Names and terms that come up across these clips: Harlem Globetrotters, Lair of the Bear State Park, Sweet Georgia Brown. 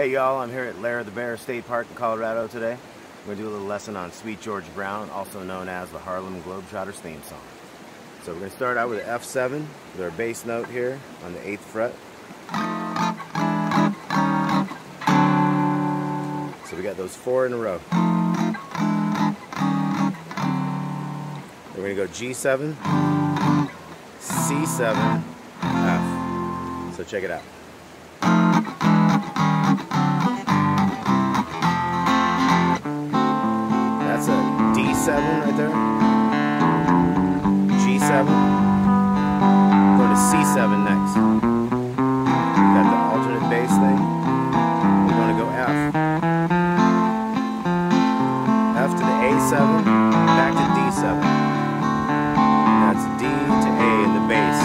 Hey y'all, I'm here at Lair of the Bear State Park in Colorado today. We're going to do a little lesson on Sweet Georgia Brown, also known as the Harlem Globetrotters theme song. So we're going to start out with an F7 with our bass note here on the 8th fret. So we got those four in a row. We're going to go G7, C7, F. So check it out. That's a D7 right there, G7, go to C7 next, got the alternate bass thing, we're going to go F, F to the A7, back to D7, that's D to A in the bass.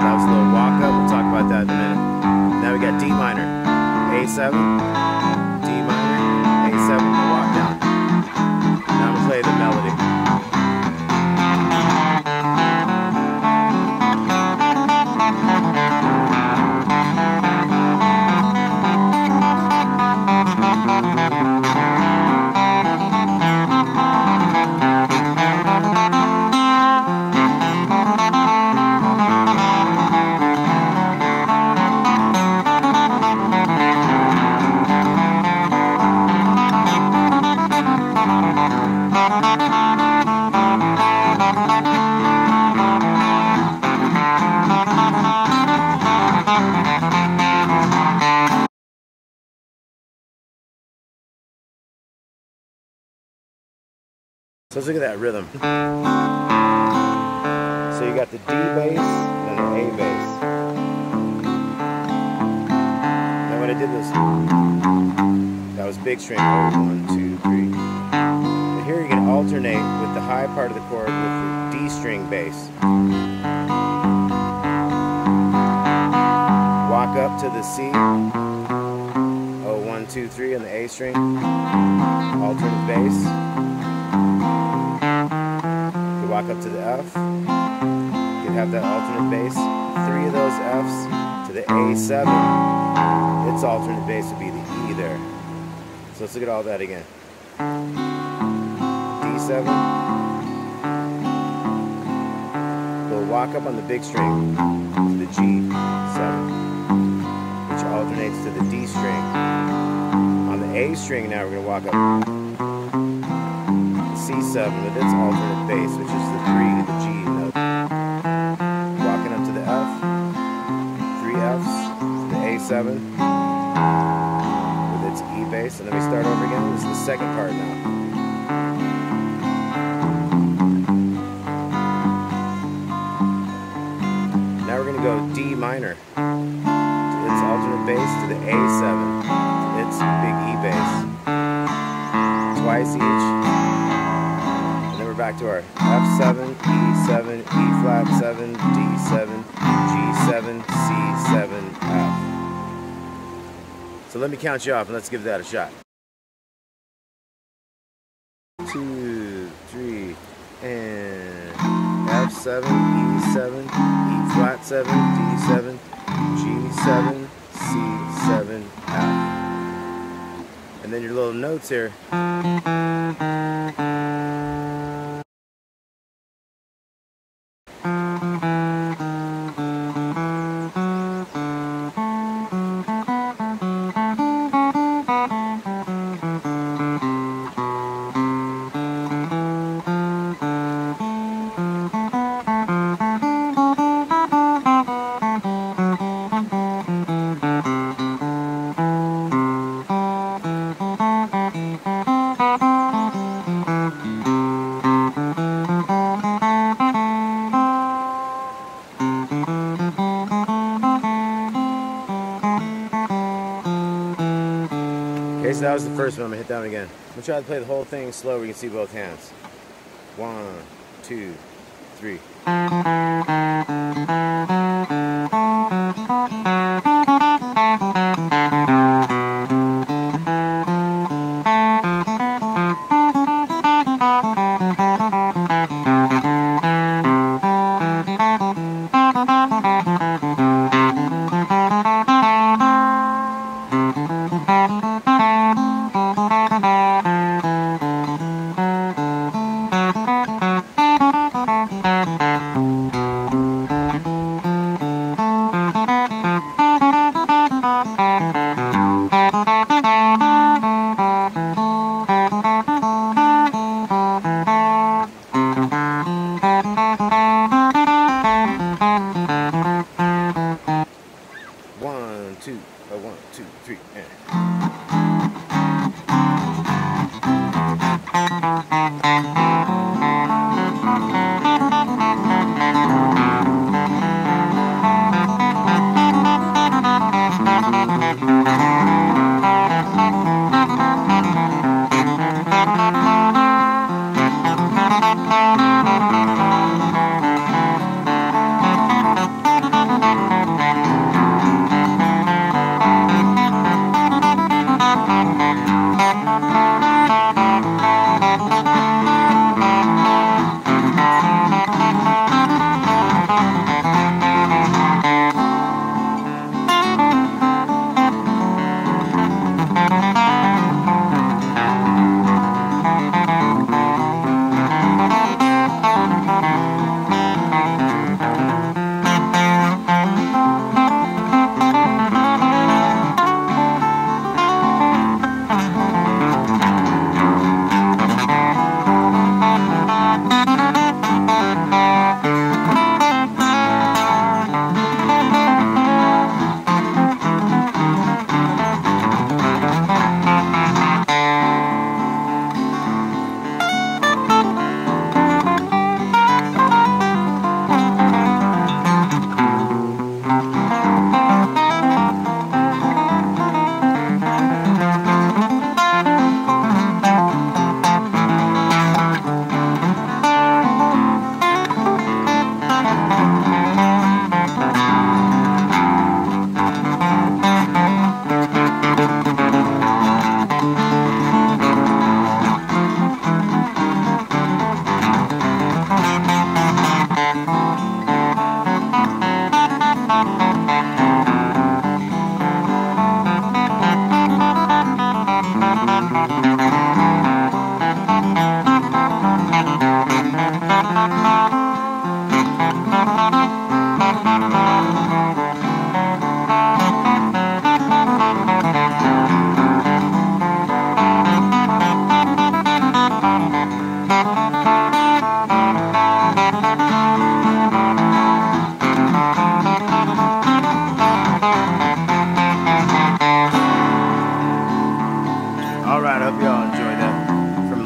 That was a little walk up, we'll talk about that in a minute. Now we got D minor, A7, D minor, A7. Play the melody. So let's look at that rhythm. So you got the D bass and the A bass. Now when I did this, that was big string chord, 1, 2, 3. And here you can alternate with the high part of the chord with the D string bass. Walk up to the C. Oh, 1, 2, 3 on the A string. Alternate bass. Walk up to the F, you can have that alternate bass, 3 of those Fs to the A7, its alternate bass would be the E there. So let's look at all that again. D7, we'll walk up on the big string to the G7, which alternates to the D string. On the A string now we're going to walk up C7 with its alternate bass, which is the 3 to the G note. Walking up to the F, 3 Fs, the A7 with its E bass, and then we start over again. This is the second part now. Now we're going to go D minor to its alternate bass to the A7, to its big E bass, twice each. Back to our F7, E7, E flat 7, D7, G7, C7, F. So let me count you off and let's give that a shot. 2, 3, and F7, E7, E flat 7, D7, G7, C7, F. And then your little notes here. Okay, so that was the first one. I'm gonna hit that one again. I'm gonna try to play the whole thing slow where you can see both hands. 1, 2, 3. two, a one, two, three,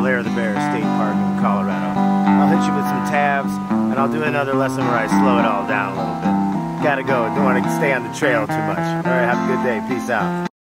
Lair of the Bear State Park in Colorado. I'll hit you with some tabs, and I'll do another lesson where I slow it all down a little bit. Gotta go, don't want to stay on the trail too much. Alright, have a good day, peace out.